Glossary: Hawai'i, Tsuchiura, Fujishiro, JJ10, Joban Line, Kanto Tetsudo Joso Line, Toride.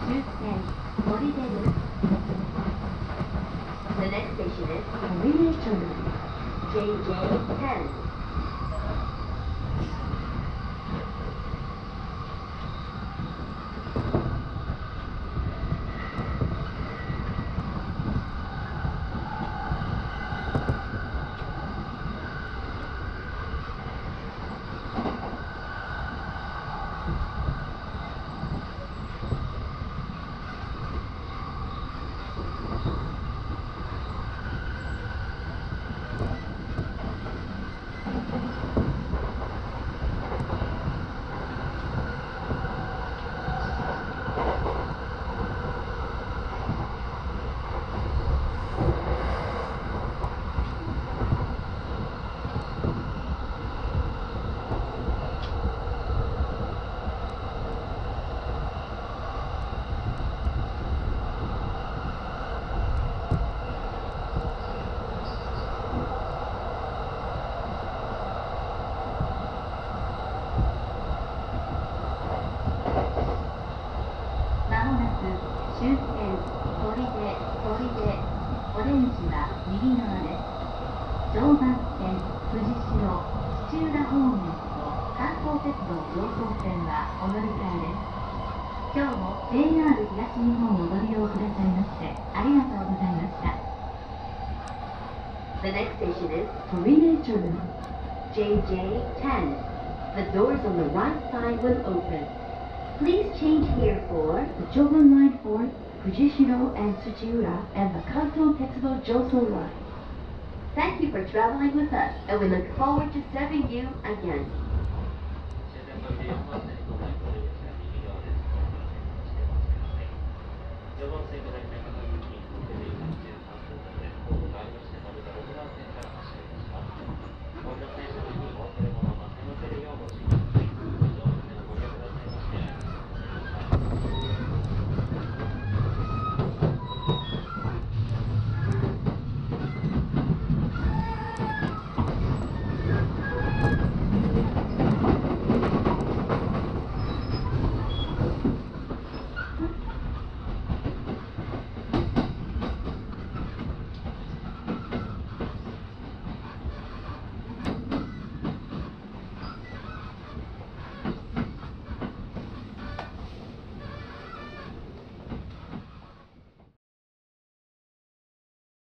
Toride. The next station is Toride Terminal, JJ10. The next station is Toride Terminal, JJ10. The doors on the right side will open. Please change here for the Joban Line for Fujishiro and Tsuchiura and the Kanto Tetsudo Joso Line. Thank you for traveling with us, and we look forward to serving you again.